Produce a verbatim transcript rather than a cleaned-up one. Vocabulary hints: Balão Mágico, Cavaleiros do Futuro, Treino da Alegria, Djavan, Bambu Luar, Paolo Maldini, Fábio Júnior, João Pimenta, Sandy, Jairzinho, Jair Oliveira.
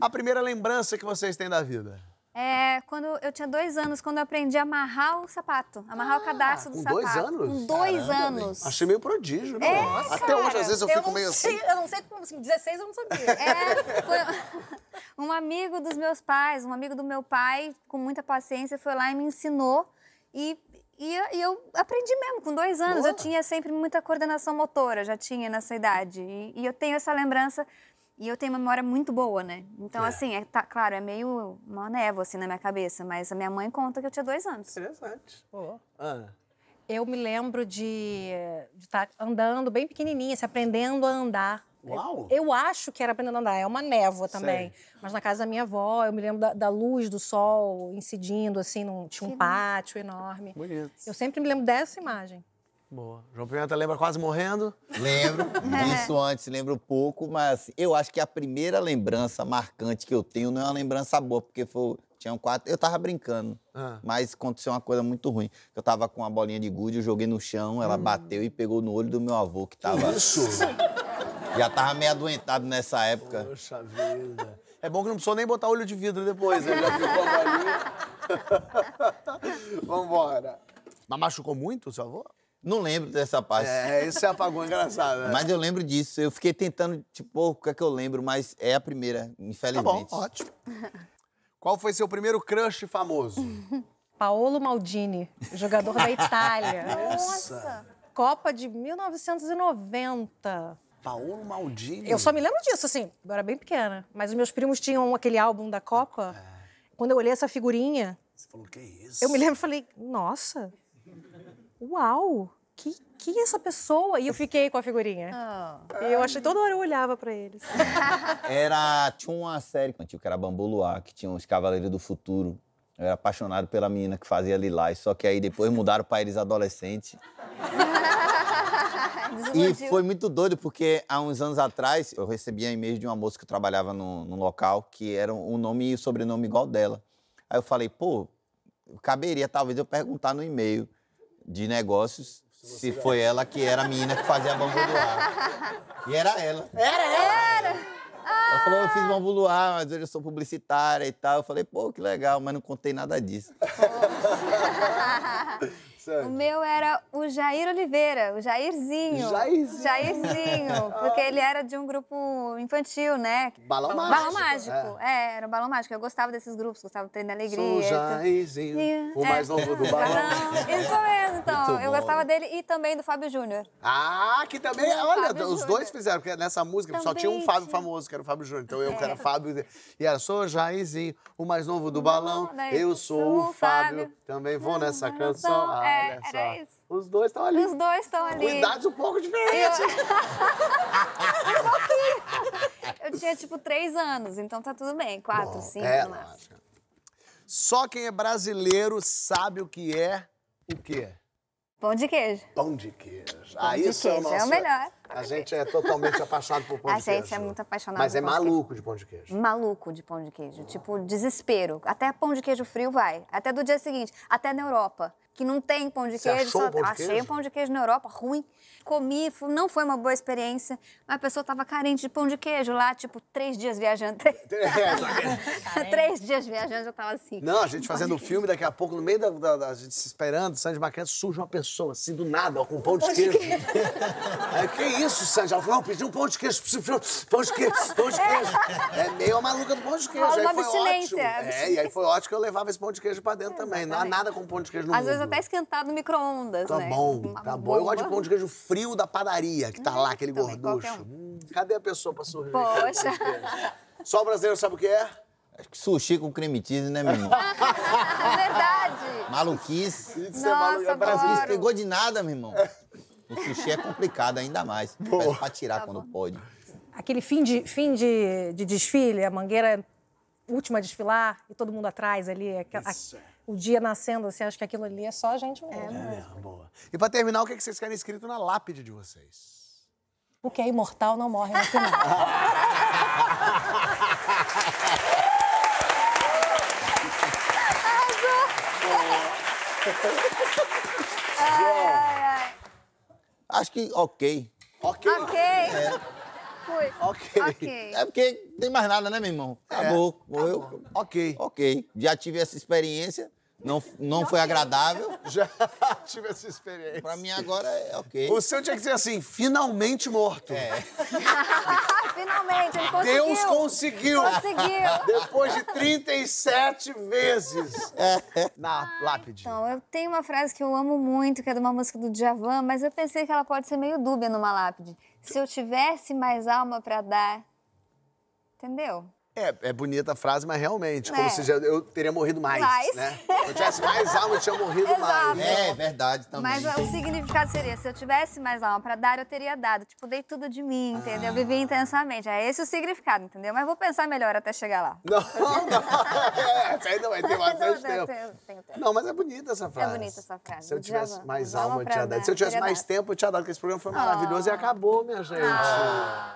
A primeira lembrança que vocês têm da vida? É, quando eu tinha dois anos, quando eu aprendi a amarrar o sapato, amarrar ah, o cadastro do com sapato. Com dois anos? Com dois Caramba, anos. Achei meio prodígio, né? É, Nossa, até cara, hoje, às vezes, eu, eu fico meio sei, assim... Eu não sei como, assim, dezesseis eu não sabia. É, foi um amigo dos meus pais, um amigo do meu pai, com muita paciência, foi lá e me ensinou. E, e, e eu aprendi mesmo, com dois anos. Boa. Eu tinha sempre muita coordenação motora, já tinha nessa idade. E, e eu tenho essa lembrança... E eu tenho uma memória muito boa, né? Então, é. assim, é, tá, claro, é meio uma névoa, assim, na minha cabeça. Mas a minha mãe conta que eu tinha dois anos. Interessante. Oh. Ana? Eu me lembro de estar andando bem pequenininha, se aprendendo a andar. Uau! Eu, eu acho que era aprendendo a andar. É uma névoa também. Sei. Mas na casa da minha avó, eu me lembro da, da luz do sol incidindo, assim, num, tinha um que pátio lindo. enorme. Bonito. Eu sempre me lembro dessa imagem. Boa. João Pimenta lembra quase morrendo? Lembro, isso antes, lembro pouco, mas eu acho que a primeira lembrança marcante que eu tenho não é uma lembrança boa, porque foi, tinha um quatro, eu tava brincando, ah. mas aconteceu uma coisa muito ruim. Eu tava com uma bolinha de gude, eu joguei no chão, ela hum. bateu e pegou no olho do meu avô, que tava... Isso! Já tava meio adoentado nessa época. Poxa vida. É bom que não precisou nem botar olho de vidro depois, né? Já ficou a bolinha. Vambora. Mas machucou muito o seu avô? Não lembro dessa parte. É, isso é apagou engraçado, né? Mas eu lembro disso. Eu fiquei tentando, tipo, o que é que eu lembro, mas é a primeira, infelizmente. Tá bom, ótimo. Qual foi seu primeiro crush famoso? Paolo Maldini, jogador da Itália. Nossa. Nossa! Copa de mil novecentos e noventa. Paolo Maldini? Eu só me lembro disso, assim, eu era bem pequena. Mas os meus primos tinham aquele álbum da Copa. É. Quando eu olhei essa figurinha... Você falou, que isso? Eu me lembro e falei, nossa... Uau! Que, que essa pessoa? E eu fiquei com a figurinha. Oh. E eu achei, toda hora eu olhava pra eles. Era, tinha uma série antiga que era Bambu Luar, que tinha os Cavaleiros do Futuro. Eu era apaixonado pela menina que fazia lilás, só que aí depois mudaram pra eles adolescentes. E foi muito doido, porque há uns anos atrás eu recebia e-mail de uma moça que eu trabalhava num, num local que era um nome e um sobrenome igual dela. Aí eu falei, pô, caberia talvez eu perguntar no e-mail de negócios, se, se foi ela que era a menina que fazia Bambu Luar. E era ela. Era ela? Era. Ah. Ela falou, eu fiz Bambu Luar, mas hoje eu sou publicitária e tal. Eu falei, pô, que legal, mas não contei nada disso. O meu era o Jair Oliveira, o Jairzinho. Jairzinho. Jairzinho, porque ele era de um grupo infantil, né? Balão Mágico. Balão Mágico, é. é, era o Balão Mágico. Eu gostava desses grupos, gostava do Treino da Alegria. Sou o Jairzinho, e... o mais é. novo do Balão. Isso mesmo, então. Eu gostava dele e também do Fábio Júnior. Ah, que também, olha, Fábio os Júnior. dois fizeram, porque nessa música também só tinha um Fábio famoso, que era o Fábio Júnior. Então eu, é. que era Fábio, e era, sou o Jairzinho, o mais novo do Balão. Não, eu sou o Fábio, Fábio. também vou nessa canção. É. É, era isso. Os dois estão ali. Os dois estão ali. Com idades um pouco diferentes. Eu... eu tinha, tipo, três anos, então tá tudo bem. Quatro, Bom, cinco, é, no máximo. Só quem é brasileiro sabe o que é o quê? Pão de queijo. Pão de queijo. Pão ah, de isso queijo. é o nosso... é o melhor. A gente é totalmente apaixonado por pão a de queijo. A gente é muito apaixonado Mas por é pão maluco de, de pão de queijo. Maluco de pão de queijo. Ah. Tipo, desespero. Até pão de queijo frio vai. Até do dia seguinte. Até na Europa. Que não tem pão de Você queijo. Achou só... pão de Achei queijo? pão de queijo na Europa, ruim. Comi, não foi uma boa experiência. Mas a pessoa tava carente de pão de queijo lá, tipo, três dias viajando. É, três dias viajando, eu tava assim. Não, a gente fazendo o filme, daqui a pouco, no meio da, da, da gente se esperando, saindo de uma criança, surge uma pessoa, assim, do nada, ó, com pão de pão queijo. De queijo. É, que isso, Sandy? Ela falou, não, pedi um pão de queijo, pão de queijo, pão de queijo. É, é meio a maluca do pão de queijo. Fala aí uma foi ótimo. É, e aí foi ótimo que eu levava esse pão de queijo pra dentro é, também. Não há nada com pão de queijo no Às mundo. vezes até esquentado no micro-ondas, tá né? Bom, uma tá bomba. bom. Eu gosto de pão de queijo frio da padaria, que tá hum, lá, aquele gorducho. Um. Cadê a pessoa pra surgir? Poxa. Só o brasileiro sabe o que é? Acho que sushi com creme cheese, né, meu irmão? É verdade. Maluquice. Isso Nossa, é maluquice. Brasil não pegou de nada, meu irmão. O sushi é complicado ainda mais. Boa. Mas pra tirar tá quando bom. pode. Aquele fim, de, fim de, de desfile, a mangueira última a desfilar e todo mundo atrás ali. Aquela, Isso. A, o dia nascendo, assim, acho que aquilo ali é só a gente mesmo. É, né? é, boa. E pra terminar, o que, é que vocês querem escrito na lápide de vocês? O que é imortal não morre no final. Ai, ai, ai. Acho que ok. Ok. Ok. É. coisa. Ok. Ok. É porque não tem mais nada, né, meu irmão? Acabou. É. Morreu. Acabou. Ok. Ok. Já tive essa experiência. Não, não foi agradável. Já tive essa experiência. Pra mim agora é ok. O seu tinha que dizer assim, finalmente morto. É. Finalmente, ele conseguiu. Deus conseguiu. Conseguiu. Depois de trinta e sete vezes é. na ah, lápide. Então, eu tenho uma frase que eu amo muito, que é de uma música do Djavan, mas eu pensei que ela pode ser meio dúbia numa lápide. Se eu tivesse mais alma pra dar... Entendeu? É, é bonita a frase, mas realmente, é. como se já, eu teria morrido mais, mais. né? Se eu tivesse mais alma, eu tinha morrido Exato. mais. É, é verdade também. Mas o significado seria, se eu tivesse mais alma pra dar, eu teria dado. Tipo, dei tudo de mim, entendeu? Ah. Vivi intensamente. É esse o significado, entendeu? Mas vou pensar melhor até chegar lá. Não, não. Essa ainda vai ter bastante tempo. Tenho, tenho tempo. Não, mas é bonita essa frase. É bonita essa frase. Se eu tivesse mais alma, eu tinha dado. Se eu tivesse mais tempo, eu tinha dado, porque esse programa foi maravilhoso e acabou, minha gente. Ah.